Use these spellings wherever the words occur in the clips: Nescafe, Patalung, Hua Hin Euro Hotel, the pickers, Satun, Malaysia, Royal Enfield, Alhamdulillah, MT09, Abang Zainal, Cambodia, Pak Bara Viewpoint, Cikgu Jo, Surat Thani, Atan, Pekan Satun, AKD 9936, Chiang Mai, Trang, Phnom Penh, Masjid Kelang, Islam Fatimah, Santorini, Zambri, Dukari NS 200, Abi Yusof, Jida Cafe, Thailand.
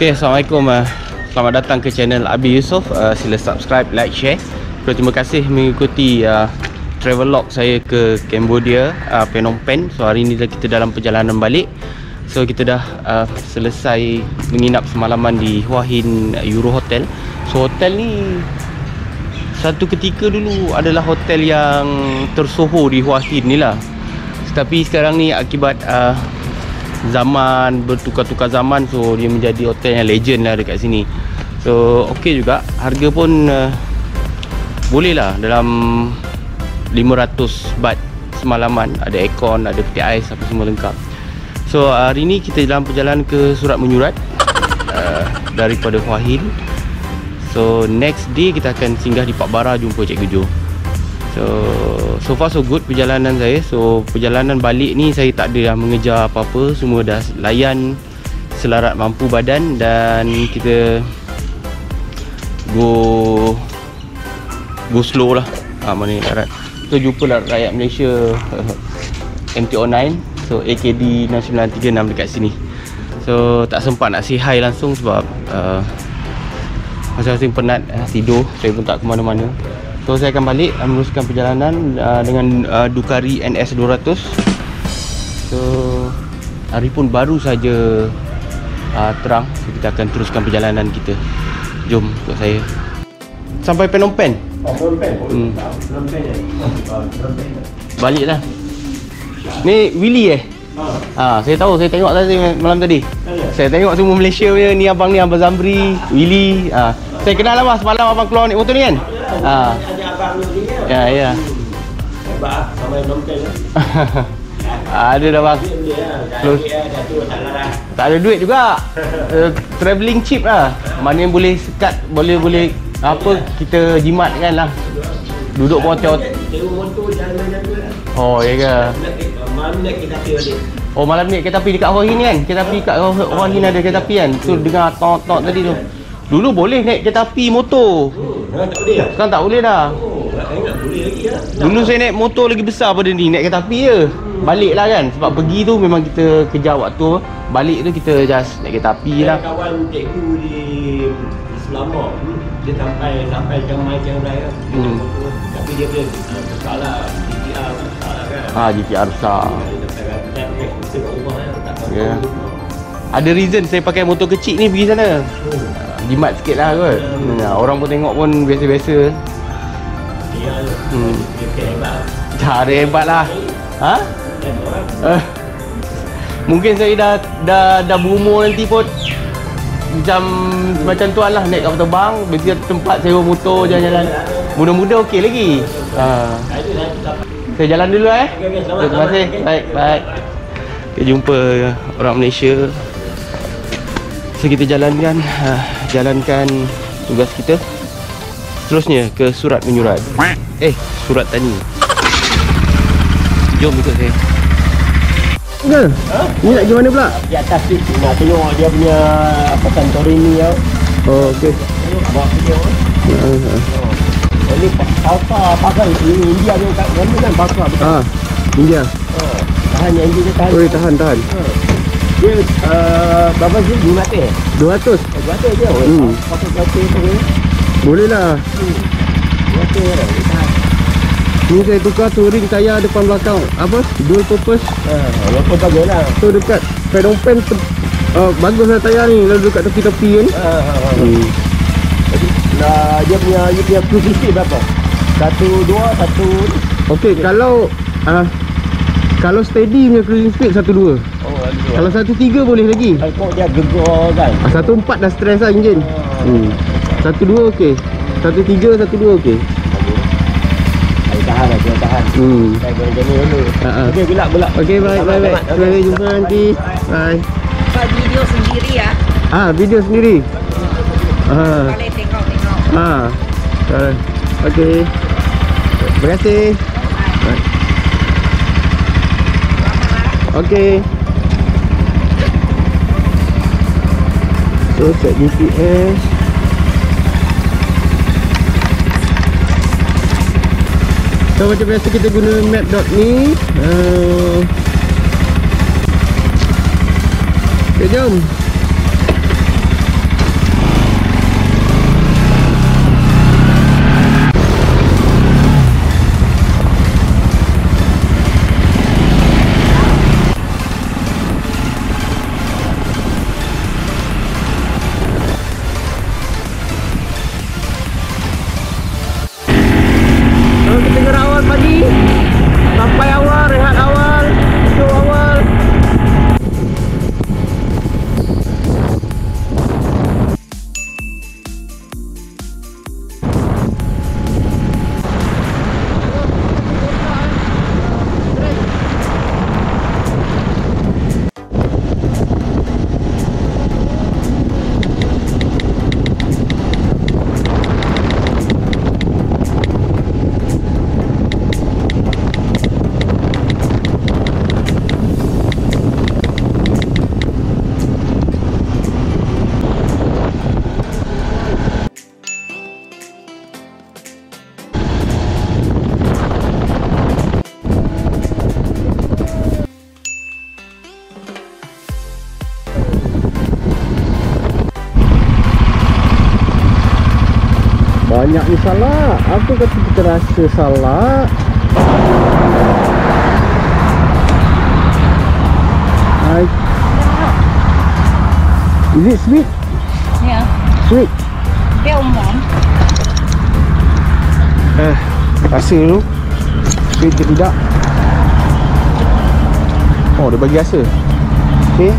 Okay, Assalamualaikum. Selamat datang ke channel Abi Yusof. Sila subscribe, like, share. Terima kasih mengikuti travelog saya ke Cambodia, Phnom Penh. So hari ni kita dalam perjalanan balik. So kita dah selesai menginap semalaman di Hua Hin Euro Hotel. So hotel ni satu ketika dulu adalah hotel yang tersohor di Hua Hin ni lah. Tapi sekarang ni akibat zaman bertukar-tukar zaman, so dia menjadi hotel yang legend lah dekat sini. So okey juga, harga pun boleh lah, dalam 500 baht semalaman, ada aircon, ada peti ais, apa semua lengkap. So hari ni kita dalam perjalanan ke Surat Menyurat daripada Hua Hin. So next day kita akan singgah di Pak Bara, jumpa Cikgu Jo. So far so good perjalanan saya. So perjalanan balik ni saya tak ada dah mengejar apa-apa, semua dah layan selarat mampu badan. Dan kita Go slow lah. Mana ni darat. So jumpa lah rakyat Malaysia MT09, so AKD 9936 dekat sini. So tak sempat nak say hi langsung sebab masing-masing penat, tidur. Saya pun tak ke mana-mana. So saya akan balik meneruskan perjalanan dengan Dukari NS 200. So hari pun baru saja terang. So kita akan teruskan perjalanan kita. Jom ikut saya. Sampai Phnom Penh. Phnom Penh. Phnom Penh ni. Baliklah. Ni Willy saya tahu, saya tengok tadi malam tadi. Saya tengok semua Malaysia punya ni, abang ni, abang Zambri, Willy. Saya kenal lah mas, semalam abang keluar naik motor ni kan? Ada abang ni kan? Ya, ya. Abang, sama yang Phnom Penh lah. Ada dah bang. Tak ada duit juga. Travelling cheap lah. Mana yang boleh sekat, boleh apa, kita jimat kan lah. Duduk hotel. Oh, ya ke? Malam ni kereta api balik. Oh, malam ni kereta api dekat Hua Hin kan? Kereta api dekat Hua Hin ada kereta api kan? So, dengar tok-tok tadi tu. Dulu boleh naik kereta api motor. Sekarang tak boleh dah? Sekarang tak boleh dah. Dulu saya naik motor lagi besar pada ni, naik kereta api je. Balik lah kan? Sebab pergi tu memang kita kejar waktu. Balik tu kita just naik kereta api lah. Kawan cikgu di Selama, dia sampai Chiang Mai lah. Tapi dia boleh besar lah. GTR besar. Ya. Ada reason saya pakai motor kecil ni pergi sana. Jimat sikit lah kot. Orang pun tengok pun biasa-biasa. Ya. Cara hebat lah. Ha? Mungkin saya dah berumur nanti pun macam tuan lah, naik kapal terbang, biasa tempat sewa motor jalan-jalan. Muda-muda okey lagi. Saya jalan dulu Terima kasih. Baik. Kita jumpa orang Malaysia. So kita jalankan tugas kita. Seterusnya ke Surat Menyurat. Surat Thani. Jom ikut saya. Gel. Ni nak pergi mana pula? Di atas ni nak tengok dia punya apa Santorini tau. Oh okey. Bawa video. Ini pasal pasal ini India ni kat mana kan pasal betul. India. Tahan yang India tahan. Oi tahan. Dia berapa sih? 200. 200 je. Pasal pasal tu. Boleh lah. 200 je dah. Ni saya tukar touring tayar depan belakang. Apa? Dual purpose. Apa bagus lah. Tu dekat Phnom Penh baguslah tayar ni. Lalu dekat tepi-tepi kan. Dia punya cruise speed berapa? 1, 2, 1. Okey, kalau steady punya cruise speed 1, 2. Kalau 1, 3 boleh lagi. Kalau dia gegor kan. 1, 4 dah stress lah enjin. 1, 2 okey. 1, 3, 1, 2 okey. Tahan. Saya boleh jalan dulu. Okey, gelap. Okey, bye. Sampai jumpa nanti. Bye. Buat video sendiri ya. Video sendiri. Boleh tengok. Okey. Terima kasih. Bye. Okey. So, set GPS. So macam biasa kita guna map ni. Okay, jom. dengar awal pagi, sampai awal, rehat awal, tidur awal. Banyak ni salah. Aku kata kita rasa salah. Hi. Is it sweet? Yeah. Sweet? Dia umum. Rasa tu sweet ke tidak? Oh, dia bagi rasa. Okay.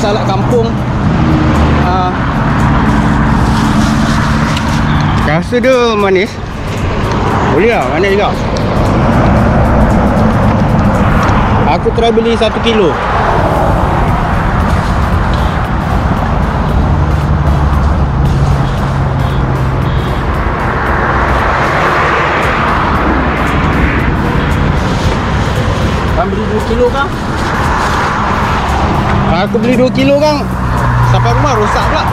Salad kampung. Rasa dia manis. Boleh lah, manis juga. Aku try beli 1 kilo. Kan beli 2 kilo kan? Aku beli 2 kilo kan, sampai rumah rosak pula.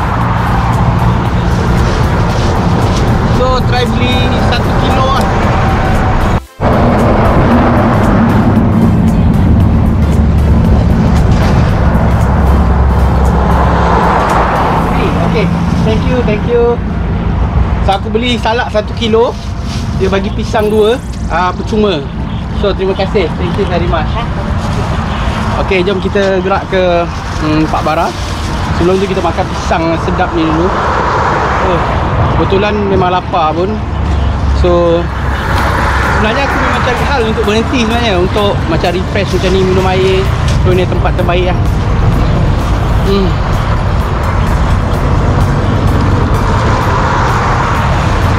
So try beli 1 kilo kan. Okay, thank you. So aku beli salak 1 kilo. Dia bagi pisang 2, percuma. So terima kasih, thank you very much. Okey, jom kita gerak ke Pak Bara. Sebelum tu kita makan pisang sedap ni dulu. Kebetulan memang lapar pun. So sebenarnya aku memang cari hal untuk berhenti sebenarnya, untuk macam refresh macam ni, minum air. So ni tempat terbaik lah.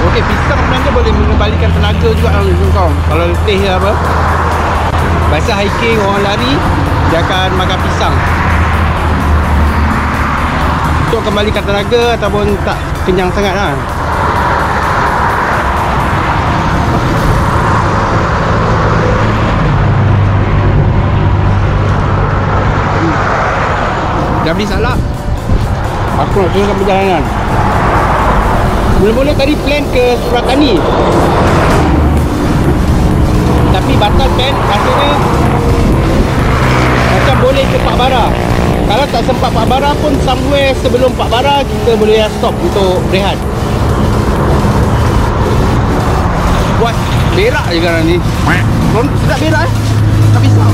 Okey, pisang sebenarnya boleh mengembalikan tenaga juga lah kau. Kalau letih lah apa, biasa hiking orang lari, dia akan makan pisang untuk kembalikan tenaga ataupun tak kenyang sangat lah. Dah beli salak. Aku nak teruskan perjalanan. Mula-mula tadi plan ke Surat Thani, tapi batal plan. Rasanya boleh ke Pak Bara. Kalau tak sempat Pak Bara pun, somewhere sebelum Pak Bara kita boleh stop untuk rehat. Buat berak je kan ni. Sedap berak eh. Tak pisau.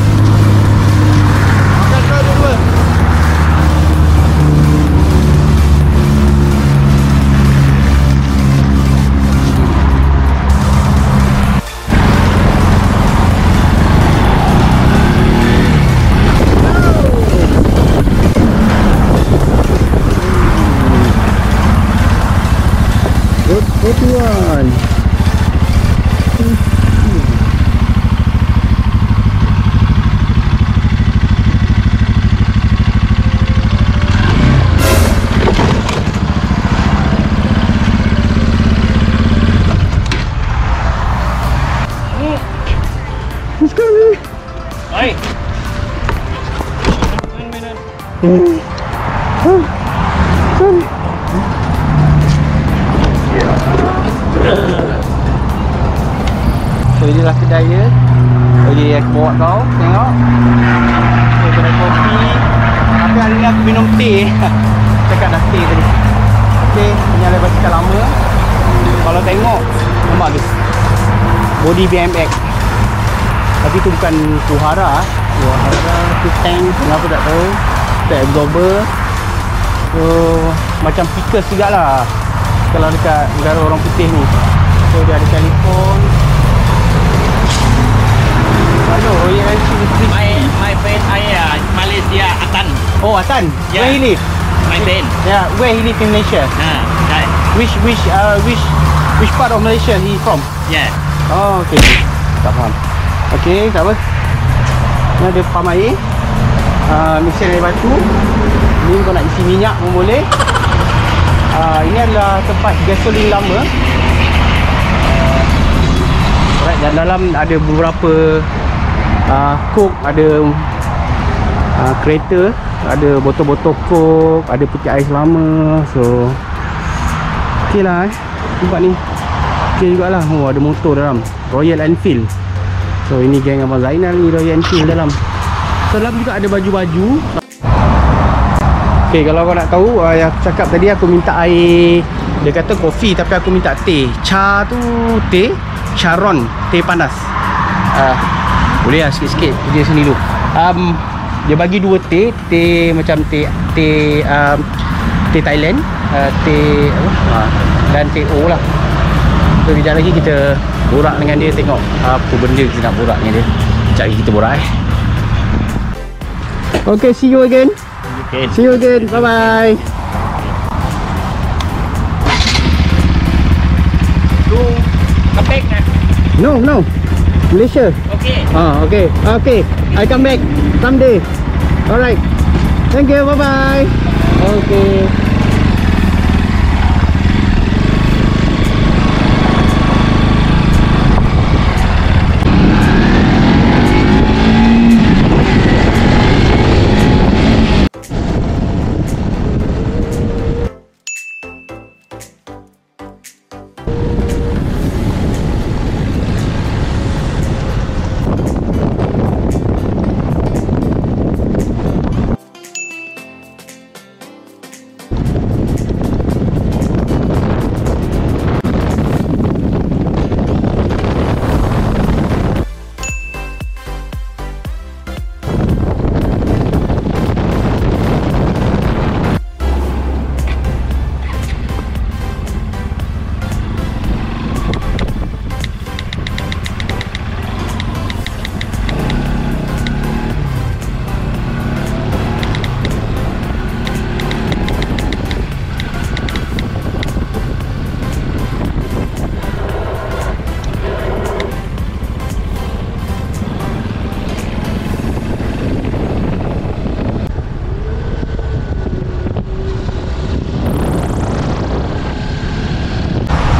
Kita jumpa. Tuan. Sekali. Hai. Main-mainan. So inilah kedai dia. Boleh aku bawa kau tengok. Kedai kopi. tapi hari ni aku minum teh. Cakap dah teh tadi. Teh penyala basikal lama. Kalau tengok memang bagus. Body BMX. Tapi tu bukan Tuhara. Tuhara tu tank, kenapa tak tahu. Tank absorber. So macam pickers jugalah kalau dekat negara orang putih ni. So dia ada telefon. Hello, Royal Enfield. My friend I Malaysia, Atan. Oh, Atan. Yeah. Where he live? My friend. Yeah, where he live in Malaysia? Right. Which part of Malaysia he from? Yeah. Oh, okay. Tak faham. Okay, tak apa. Ini ada pam air. Mesin air batu. Ini kau nak isi minyak pun boleh. Ini adalah tempat gasolin lama. Alright, dan dalam ada beberapa Coke, ada kereta, ada botol-botol Coke, ada peti ais lama. So okey lah tempat ni. Okey jugalah. Oh, ada motor dalam. Royal Enfield. So ini geng Abang Zainal ni, Royal Enfield dalam. So dalam juga ada baju-baju. Okay, kalau kau nak tahu, yang aku cakap tadi aku minta air. Dia kata kopi tapi aku minta teh. Cha tu teh, charon, teh panas. Boleh lah sikit-sikit dia sini dulu. Dia bagi dua teh, teh macam teh Thailand, teh apa? Dan teh O lah. So sekejap lagi kita borak dengan dia, tengok apa benda kita nak borak dengan dia. Sekejap lagi kita borak Okay, see you again. See you again. Bye bye. Go come back na. No. Malaysia. Okay. Okay. I come back someday. All right. Thank you. Bye bye. Okay.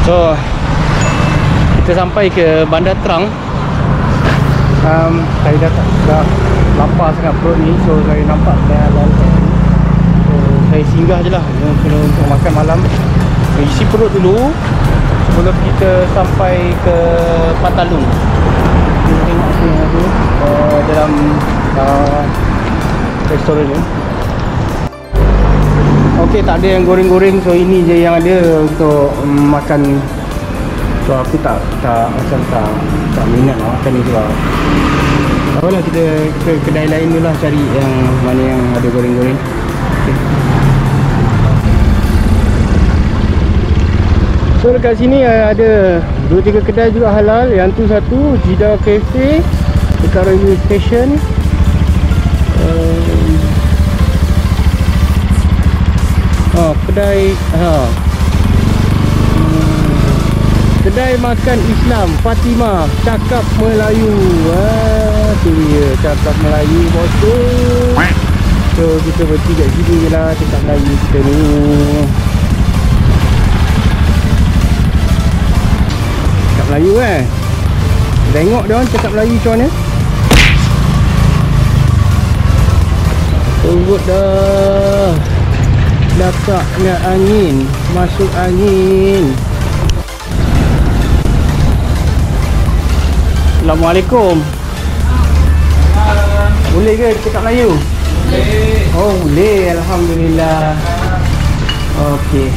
So kita sampai ke bandar Trang. Saya dah lapar sangat perut ni. So saya nampak saya lapar. So saya singgah je lah untuk makan malam. So isi perut dulu sebelum kita sampai ke Patalung. Kita tengok sini dulu dalam restoran ni. Okey, tak ada yang goreng-goreng, so ini je yang ada untuk makan. So aku tak minat nak makan ni tu lah. Tak apalah, kita ke kedai lain dulu lah, cari yang mana yang ada goreng-goreng. Okay. So dekat sini ada 2-3 kedai juga halal. Yang tu satu Jida Cafe dekat Railway Station. Kedai makan Islam Fatimah, cakap Melayu. Tu dia, cakap Melayu bosku. So kita bertiga sini je lah, cakap Melayu kita ni. Cakap Melayu tengok dia orang cakap Melayu macam mana. Teruk dah. Dapatnya angin, masuk angin. Assalamualaikum. Boleh ke cakap Melayu? Oh, boleh. Alhamdulillah. Okey.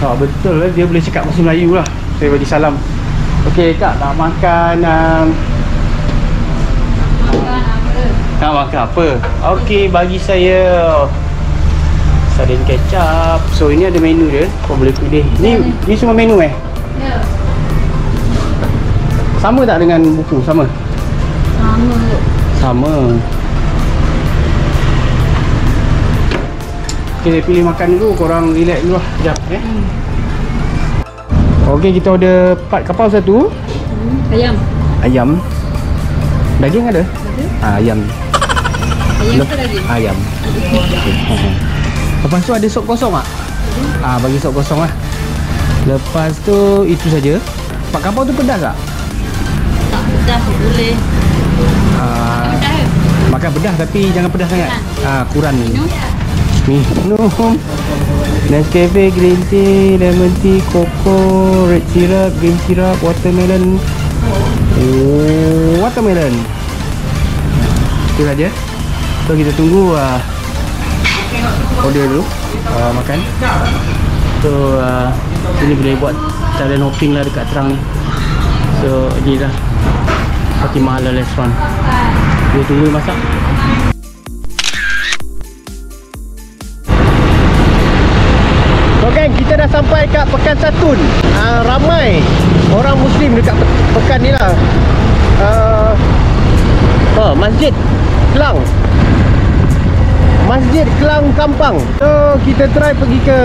Tak betul lah. Dia boleh cakap bahasa Melayu lah. Saya bagi salam. Okey, Kak nak makan nak makan apa? Okey, bagi saya sardin kecap. So, ini ada menu dia. Kau boleh pilih. Ni, ni semua menu eh? Ya. Sama tak dengan buku? Sama? Sama. Sama. Okey, saya pilih makan dulu. Korang relax dulu lah. Sekejap eh. Okey, kita order pat kapau satu. Ayam. Ayam. Daging ada? Ada. Ah, ayam. Ayam ke daging? Ayam. Okay. Lepas tu ada sop kosong tak? Ah, bagi sop kosong lah. Lepas tu itu saja. Pat kapau tu pedas tak? Tak pedas pun boleh. Ah, makan pedas tapi jangan pedas sangat. Ah, kurang ni. Minum Nescafe, green tea, lemon tea, koko, red syrup, green syrup, watermelon. Oh, watermelon. Itu saja. So kita tunggu order dulu, makan. So ini boleh buat talent hopping lah dekat Trang ni. So inilah Fatimah Halal Restaurant. Dia tunggu masak. Kita dah sampai kat Pekan Satun. Ramai orang Muslim dekat Pekan ni lah. Masjid Kelang. Masjid Kelang Kampang. So, kita try pergi ke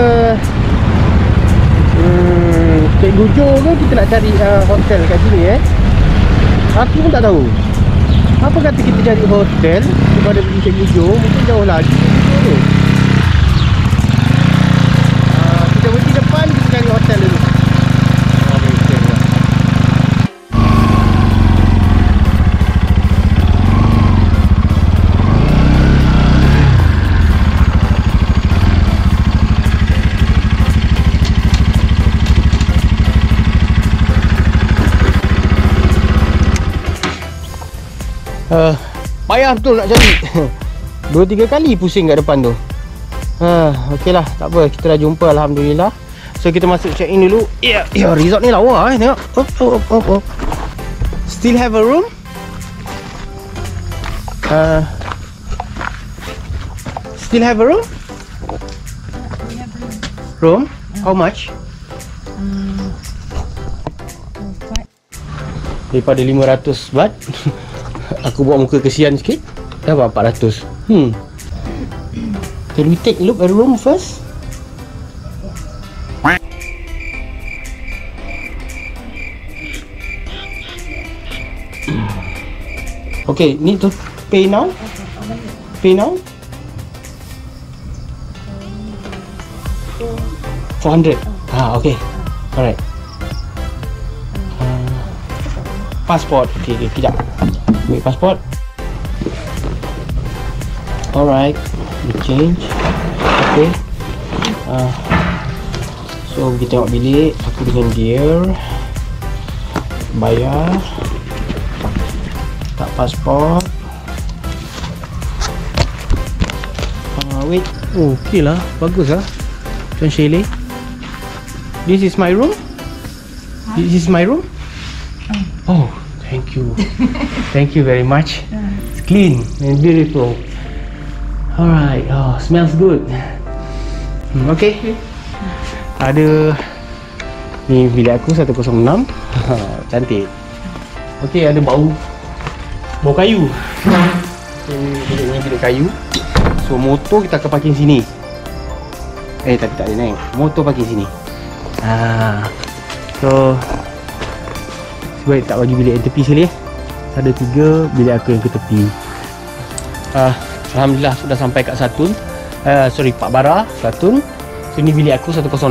Cikgu Jo ke, kita nak cari hotel kat sini eh. Aku pun tak tahu. Apa kata kita cari hotel daripada pergi Cikgu Jo, mungkin jauh lagi tu. Hotel dulu. Payah betul nak cari. 2-3 kali pusing kat depan tu. Okey lah, tak apa, kita dah jumpa, alhamdulillah. So kita masuk check in dulu. Ya, yeah, resort ni lawa eh, tengok. Oh. Still have a room? Still have a room? We have room. Room? How much? Daripada 500 baht. Aku buat muka kesian sikit. Dah berapa 400. Can we take a look at room first? Okay, need to pay now? Pay now? 400. Ah, okay. Alright. Passport. Okay, kejap. Wait, passport. Alright. We change. Okay. So, kita tengok bilik. Aku dengan gear. Bayar. Tak pasport. Wait. Oh, okey lah. Bagus lah. Tuan Shelly. This is my room? Huh? This is my room? Oh, thank you. Thank you very much. It's clean and beautiful. Alright. Oh, smells good. Okay. Ada. Ni bilik aku 106. Cantik. Okay, ada bau. Bau kayu. Ini bilik kayu. So motor kita akan parking sini. Eh, tapi tak ada naik. Motor parking sini. So sebab tak bagi bilik yang tepi sekali eh. Ada 3 bilik aku yang ke tepi. Alhamdulillah sudah sampai kat Satun. Sorry, Pak Bara Satun. So ni bilik aku 106. So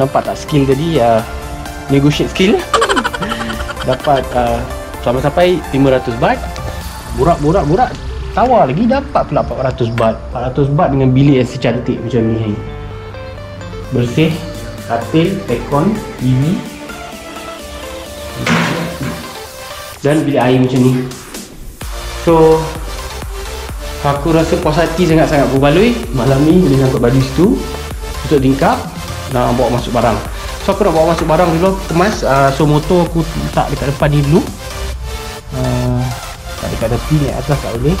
nampak tak skill tadi, negotiate skill. Dapat sampai 500 baht. Borak-borak-borak tawar lagi, dapat pula 400 baht. 400 baht dengan bilik yang secantik macam ni. Bersih, katil, aircon, TV dan bilik air macam ni. So Aku rasa puas hati sangat-sangat berbaloi. Malam ni boleh angkat baju situ untuk tingkap dan bawa masuk barang. So aku nak bawa masuk barang dulu, kemas. So motor aku letak dekat depan ni dulu, tak dekat tepi ni, atas tak boleh.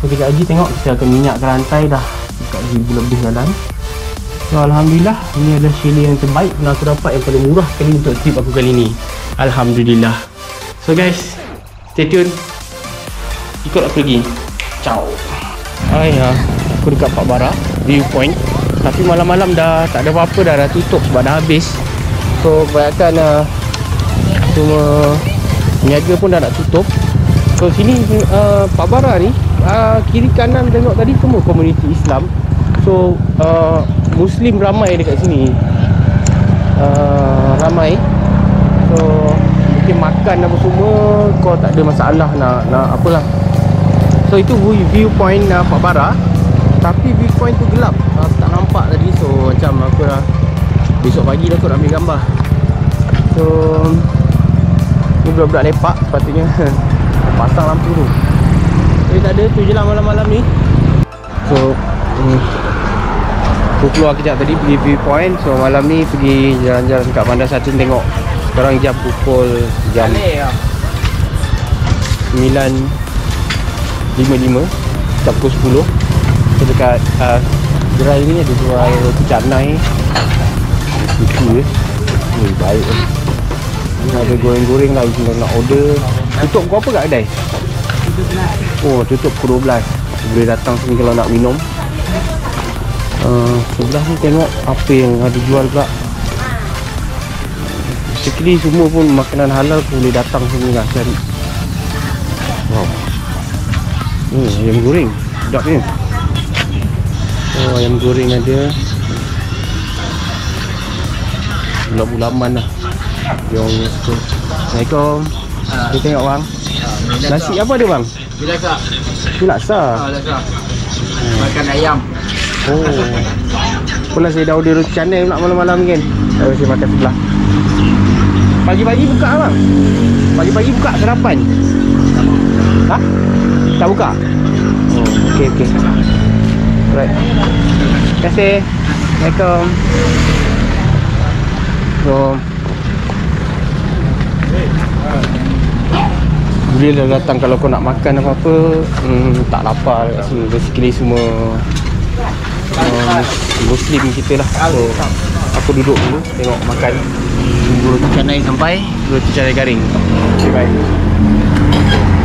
So kejap lagi tengok kita akan minyakkan rantai dah dekat bulan lebih jalan. So alhamdulillah, ini adalah chalet yang terbaik yang aku dapat, yang paling murah sekali untuk trip aku kali ni, alhamdulillah. So guys, stay tune, ikut aku pergi. Ciao. Ayah, aku dekat Pak Bara Viewpoint, tapi malam-malam dah tak ada apa-apa dah, dah tutup sebab dah habis. So kebanyakan cuma niaga pun dah nak tutup. So sini Pak Bara ni, kiri kanan tengok tadi semua komuniti Islam. So Muslim ramai dekat sini, ramai. So mungkin makan apa semua kau tak ada masalah nak apalah. So itu viewpoint Pak Bara, tapi viewpoint tu gelap, aku tak nampak tadi. So macam aku dah besok pagi dah aku nak ambil gambar. So ni budak-budak lepak sepatutnya pasang lampu tu, tapi tak ada, tu je lah malam-malam ni. So aku keluar kejap tadi pergi viewpoint. So malam ni pergi jalan-jalan kat Bandar Satun tengok. Sekarang jam pukul jam 9.55, jam pukul 10. So dekat gerai ni ada jual canai lucu, baik kan? Ada goreng-goreng lah kalau nak order. Tutup kau apa kat kedai? Oh tutup pukul 12. Boleh datang sini kalau nak minum. Sebelah ni tengok apa yang ada jual pula. Sekali semua pun makanan halal pun boleh datang sini lah cari. Wow. Ayam goreng sedap ni. Oh ayam goreng ada. Bulan-bulaman lah. Assalamualaikum. Kita tengok bang, nasi apa ada bang? Bilaksa. Bilaksa? Bilaksa. Makan ayam. Oh, pula saya dah order canai pula malam-malam kan. Saya makan sebelah. Pagi-pagi buka abang? Pagi-pagi buka sarapan? Hah? Tak buka? Oh, ok, ok. Alright. Terima kasih. Assalamualaikum. So boleh dah datang kalau kau nak makan apa-apa. Tak lapar kat sini. Basically semua Muslim kita lah. So aku duduk dulu tengok makan, tunggu roti canai sampai, roti canai garing. Okay, bye.